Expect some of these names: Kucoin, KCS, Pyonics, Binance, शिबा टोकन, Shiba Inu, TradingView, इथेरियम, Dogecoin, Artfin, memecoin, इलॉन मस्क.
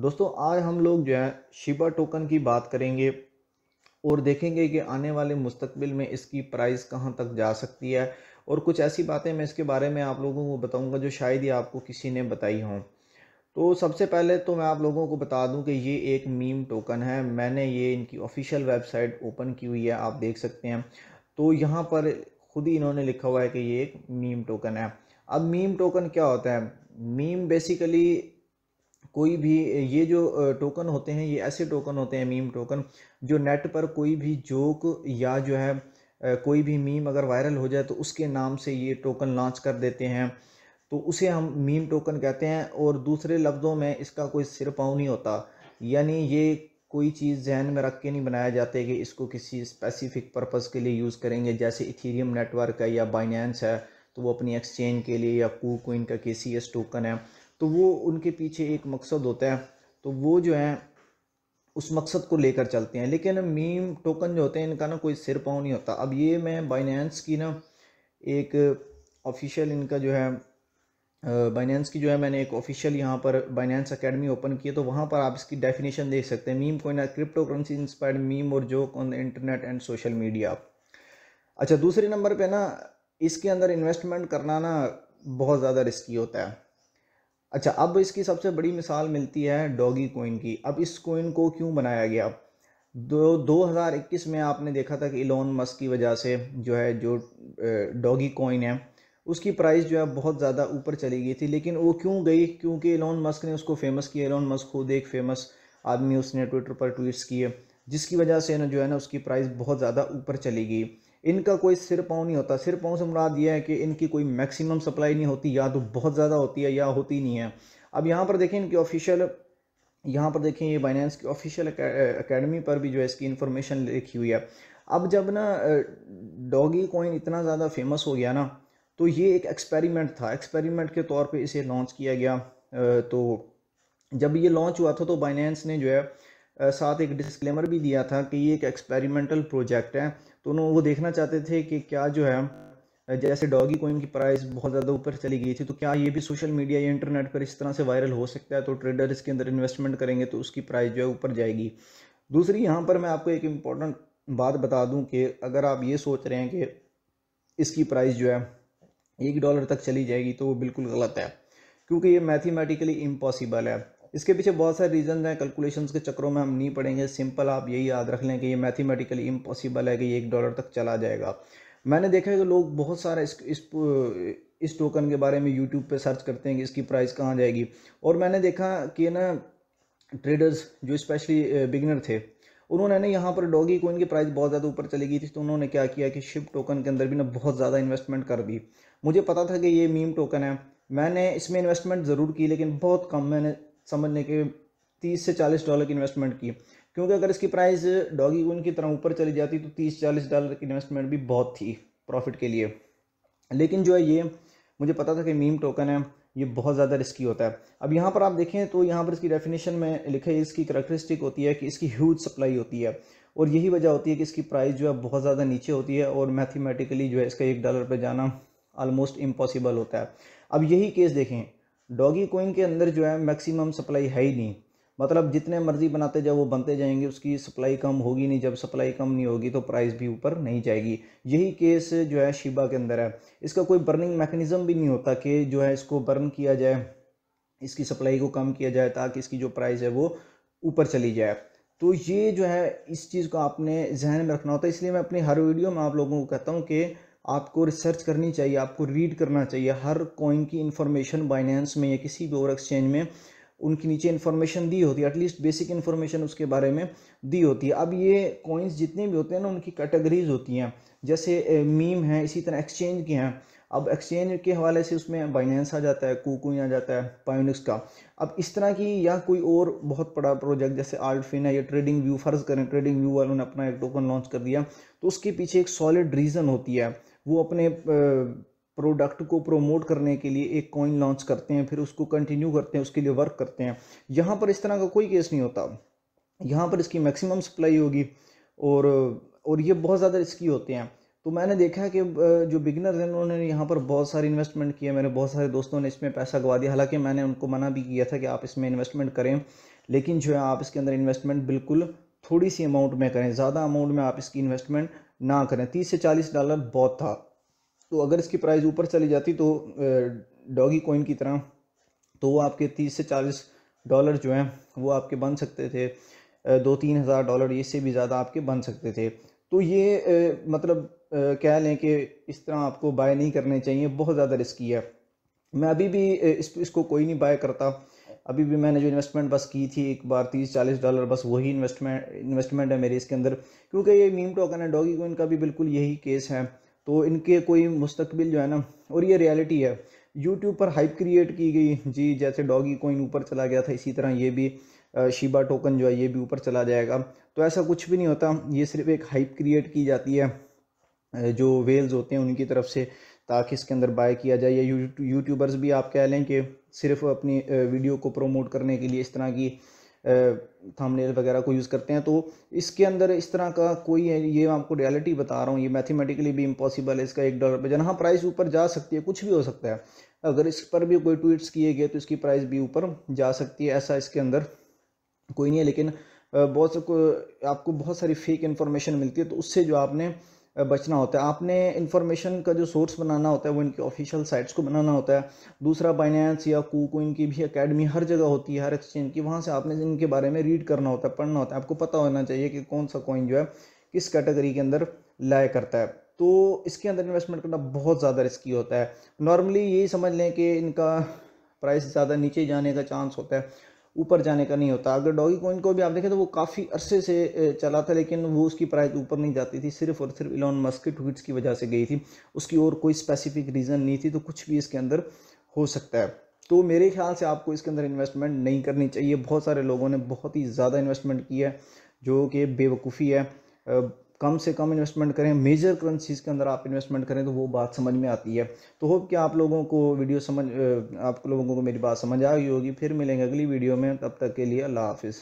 दोस्तों आज हम लोग जो है शिबा टोकन की बात करेंगे और देखेंगे कि आने वाले मुस्तकबिल में इसकी प्राइस कहां तक जा सकती है और कुछ ऐसी बातें मैं इसके बारे में आप लोगों को बताऊंगा जो शायद ही आपको किसी ने बताई हों। तो सबसे पहले तो मैं आप लोगों को बता दूं कि ये एक मीम टोकन है। मैंने ये इनकी ऑफिशियल वेबसाइट ओपन की हुई है, आप देख सकते हैं। तो यहाँ पर खुद ही इन्होंने लिखा हुआ है कि ये एक मीम टोकन है। अब मीम टोकन क्या होता है? मीम बेसिकली कोई भी ये जो टोकन होते हैं, ये ऐसे टोकन होते हैं मीम टोकन जो नेट पर कोई भी जोक या जो है कोई भी मीम अगर वायरल हो जाए तो उसके नाम से ये टोकन लॉन्च कर देते हैं, तो उसे हम मीम टोकन कहते हैं। और दूसरे लफ्ज़ों में इसका कोई सिर पाँव नहीं होता, यानी ये कोई चीज़ जहन में रख के नहीं बनाया जाते कि इसको किसी स्पेसिफिक पर्पज़ के लिए यूज़ करेंगे। जैसे इथेरियम नेटवर्क है या बाइनेंस है तो वो अपनी एक्सचेंज के लिए, या कुकॉइन का KCS टोकन है तो वो उनके पीछे एक मकसद होता है, तो वो जो है उस मकसद को लेकर चलते हैं। लेकिन मीम टोकन जो होते हैं इनका ना कोई सिर पाँव नहीं होता। अब ये मैं बाइनेंस की ना एक ऑफिशियल इनका जो है बाइनेंस की जो है मैंने एक ऑफिशियल यहाँ पर बाइनेंस अकेडमी ओपन की है, तो वहाँ पर आप इसकी डेफिनेशन देख सकते हैं। Meme coin crypto currency inspired meme और joke on the internet and social media. अच्छा, दूसरे नंबर पर ना इसके अंदर इन्वेस्टमेंट करना ना बहुत ज़्यादा रिस्की होता है। अच्छा, अब इसकी सबसे बड़ी मिसाल मिलती है डॉगी कोइन की। अब इस कोइन को क्यों बनाया गया? 2021 में आपने देखा था कि इलॉन मस्क की वजह से जो है जो डॉगी कोइन है उसकी प्राइस जो है बहुत ज़्यादा ऊपर चली गई थी। लेकिन वो क्यों गई? क्योंकि इलॉन मस्क ने उसको फेमस किया। इलॉन मस्क खुद एक फेमस आदमी, उसने ट्विटर पर ट्वीट्स किए जिसकी वजह से ना जो है ना उसकी प्राइस बहुत ज़्यादा ऊपर चली गई। इनका कोई सिर पाँव नहीं होता। सिर पाँव से मुराद यह है कि इनकी कोई मैक्सिमम सप्लाई नहीं होती, या तो बहुत ज़्यादा होती है या होती नहीं है। अब यहाँ पर देखें इनकी ऑफिशियल, यहाँ पर देखें ये बाइनेंस की ऑफिशियल अकेडमी पर भी जो है इसकी इन्फॉर्मेशन लिखी हुई है। अब जब ना डॉगी कॉइन इतना ज़्यादा फेमस हो गया ना, तो ये एक एक्सपेरिमेंट था, एक्सपेरिमेंट के तौर पर इसे लॉन्च किया गया। तो जब ये लॉन्च हुआ था तो बाइनेंस ने जो है साथ एक डिस्क्लेमर भी दिया था कि ये एक एक्सपेरिमेंटल प्रोजेक्ट है, तो उन्होंने वो देखना चाहते थे कि क्या जो है जैसे डॉगी कोइन की प्राइस बहुत ज़्यादा ऊपर चली गई थी तो क्या ये भी सोशल मीडिया या इंटरनेट पर इस तरह से वायरल हो सकता है, तो ट्रेडर इसके अंदर इन्वेस्टमेंट करेंगे तो उसकी प्राइस जो है ऊपर जाएगी। दूसरी यहाँ पर मैं आपको एक इम्पॉर्टेंट बात बता दूँ कि अगर आप ये सोच रहे हैं कि इसकी प्राइस जो है $1 तक चली जाएगी तो वो बिल्कुल गलत है, क्योंकि ये मैथमेटिकली इम्पॉसिबल है। इसके पीछे बहुत सारे रीज़न हैं, कैलकुलेशंस के चक्रों में हम नहीं पड़ेंगे। सिंपल आप यही याद रख लें कि ये मैथमेटिकली इम्पॉसिबल है कि ये $1 तक चला जाएगा। मैंने देखा है कि लोग बहुत सारा इस टोकन के बारे में यूट्यूब पे सर्च करते हैं कि इसकी प्राइस कहाँ जाएगी, और मैंने देखा कि ना ट्रेडर्स जो स्पेशली बिगिनर थे उन्होंने ना यहाँ पर डॉगी कोइन की प्राइस बहुत ज़्यादा ऊपर चली गई थी तो उन्होंने क्या किया कि शिब टोकन के अंदर भी ना बहुत ज़्यादा इन्वेस्टमेंट कर दी। मुझे पता था कि ये मीम टोकन है, मैंने इसमें इन्वेस्टमेंट ज़रूर की लेकिन बहुत कम, मैंने समझने के $30 से $40 की इन्वेस्टमेंट की, क्योंकि अगर इसकी प्राइस डॉगी कोइन की तरह ऊपर चली जाती तो $30-40 की इन्वेस्टमेंट भी बहुत थी प्रॉफिट के लिए। लेकिन जो है ये मुझे पता था कि मीम टोकन है, ये बहुत ज़्यादा रिस्की होता है। अब यहाँ पर आप देखें तो यहाँ पर इसकी डेफिनेशन में लिखा है इसकी करैक्टरिस्टिक होती है कि इसकी ह्यूज सप्लाई होती है, और यही वजह होती है कि इसकी प्राइस जो है बहुत ज़्यादा नीचे होती है और मैथमेटिकली जो है इसका $1 पर जाना ऑलमोस्ट इम्पॉसिबल होता है। अब यही केस देखें, डॉगी कोइन के अंदर जो है मैक्सिमम सप्लाई है ही नहीं, मतलब जितने मर्जी बनाते जाओ वो बनते जाएंगे, उसकी सप्लाई कम होगी नहीं। जब सप्लाई कम नहीं होगी तो प्राइस भी ऊपर नहीं जाएगी। यही केस जो है शिबा के अंदर है। इसका कोई बर्निंग मैकेनिज़्म भी नहीं होता कि जो है इसको बर्न किया जाए, इसकी सप्लाई को कम किया जाए ताकि इसकी जो प्राइस है वो ऊपर चली जाए। तो ये जो है इस चीज़ को आपने जहन में रखना होता है। इसलिए मैं अपनी हर वीडियो में आप लोगों को कहता हूँ कि आपको रिसर्च करनी चाहिए, आपको रीड करना चाहिए हर कॉइन की इन्फॉर्मेशन। बाइनेंस में या किसी भी और एक्सचेंज में उनके नीचे इन्फॉर्मेशन दी होती है, एटलीस्ट बेसिक इन्फॉर्मेशन उसके बारे में दी होती है। अब ये कॉइन्स जितने भी होते हैं ना उनकी कैटेगरीज होती हैं, जैसे मीम हैं, इसी तरह एक्सचेंज के हैं। अब एक्सचेंज के हवाले से उसमें बाइनेंस आ जाता है, कुकॉइन आ जाता है, पायोनिक्स का। अब इस तरह की या कोई और बहुत बड़ा प्रोजेक्ट जैसे आर्टफिन है या ट्रेडिंग व्यू, फ़र्ज़ करें ट्रेडिंग व्यू वालों ने अपना एक टोकन लॉन्च कर दिया तो उसके पीछे एक सॉलिड रीज़न होती है। वो अपने प्रोडक्ट को प्रोमोट करने के लिए एक कॉइन लॉन्च करते हैं, फिर उसको कंटिन्यू करते हैं, उसके लिए वर्क करते हैं। यहाँ पर इस तरह का कोई केस नहीं होता, यहाँ पर इसकी मैक्सिमम सप्लाई होगी और ये बहुत ज़्यादा रिस्की होते हैं। तो मैंने देखा कि जो बिगिनर्स हैं उन्होंने यहाँ पर बहुत सारी इन्वेस्टमेंट किए, मेरे बहुत सारे दोस्तों ने इसमें पैसा गवा दिया। हालांकि मैंने उनको मना भी किया था कि आप इसमें इन्वेस्टमेंट करें, लेकिन जो है आप इसके अंदर इन्वेस्टमेंट बिल्कुल थोड़ी सी अमाउंट में करें, ज़्यादा अमाउंट में आप इसकी इन्वेस्टमेंट ना करें। 30 से 40 डॉलर बहुत था, तो अगर इसकी प्राइस ऊपर चली जाती तो डॉगी कॉइन की तरह, तो वो आपके 30 से 40 डॉलर जो हैं वो आपके बन सकते थे, 2-3 हज़ार डॉलर इससे भी ज़्यादा आपके बन सकते थे। तो ये मतलब कह लें कि इस तरह आपको बाय नहीं करने चाहिए, बहुत ज़्यादा रिस्की है। मैं अभी भी इसको कोई नहीं बाय करता। अभी भी मैंने जो इन्वेस्टमेंट बस की थी एक बार 30-40 डॉलर, बस वही इन्वेस्टमेंट है मेरी इसके अंदर, क्योंकि ये मीम टोकन है। डॉगी कॉइन का भी बिल्कुल यही केस है, तो इनके कोई मुस्तकबिल जो है ना, और ये रियलिटी है। यूट्यूब पर हाइप क्रिएट की गई जी, जैसे डॉगी कॉइन ऊपर चला गया था इसी तरह ये भी शिबा टोकन जो है ये भी ऊपर चला जाएगा। तो ऐसा कुछ भी नहीं होता, ये सिर्फ एक हाइप क्रिएट की जाती है जो वेल्स होते हैं उनकी तरफ से, ताकि इसके अंदर बाय किया जाए। या यूट्यूबर्स भी आप कह लें कि सिर्फ अपनी वीडियो को प्रोमोट करने के लिए इस तरह की थंबनेल वगैरह को यूज़ करते हैं। तो इसके अंदर इस तरह का कोई, ये आपको रियलिटी बता रहा हूँ, ये मैथमेटिकली भी इम्पॉसिबल है। इसका $1 पे जहाँ प्राइस ऊपर जा सकती है, कुछ भी हो सकता है। अगर इस पर भी कोई ट्वीट्स किए गए तो इसकी प्राइस भी ऊपर जा सकती है, ऐसा इसके अंदर कोई नहीं है। लेकिन आपको बहुत सारी फेक इन्फॉर्मेशन मिलती है, तो उससे जो आपने बचना होता है, आपने इन्फॉर्मेशन का जो सोर्स बनाना होता है वो इनके ऑफिशियल साइट्स को बनाना होता है। दूसरा, बाइनेंस या कुकॉइन की भी एकेडमी हर जगह होती है, हर एक्सचेंज की, वहाँ से आपने इनके बारे में रीड करना होता है, पढ़ना होता है। आपको पता होना चाहिए कि कौन सा कॉइन जो है किस कैटेगरी के अंदर लाया करता है। तो इसके अंदर इन्वेस्टमेंट करना बहुत ज़्यादा रिस्की होता है। नॉर्मली यही समझ लें कि इनका प्राइस ज़्यादा नीचे जाने का चांस होता है, ऊपर जाने का नहीं होता। अगर डॉगी कॉइन को भी आप देखें तो वो काफ़ी अरसे से चला था, लेकिन वो उसकी प्राइस ऊपर नहीं जाती थी, सिर्फ और सिर्फ एलन मस्क के ट्वीट्स की वजह से गई थी, उसकी और कोई स्पेसिफिक रीज़न नहीं थी। तो कुछ भी इसके अंदर हो सकता है। तो मेरे ख्याल से आपको इसके अंदर इन्वेस्टमेंट नहीं करनी चाहिए। बहुत सारे लोगों ने बहुत ही ज़्यादा इन्वेस्टमेंट की है, जो कि बेवकूफ़ी है। कम से कम इन्वेस्टमेंट करें, मेजर करेंसीज़ के अंदर आप इन्वेस्टमेंट करें, तो वो बात समझ में आती है। तो होप कि आप लोगों को मेरी बात समझ आ गई होगी। फिर मिलेंगे अगली वीडियो में, तब तक के लिए अल्लाह हाफिज़।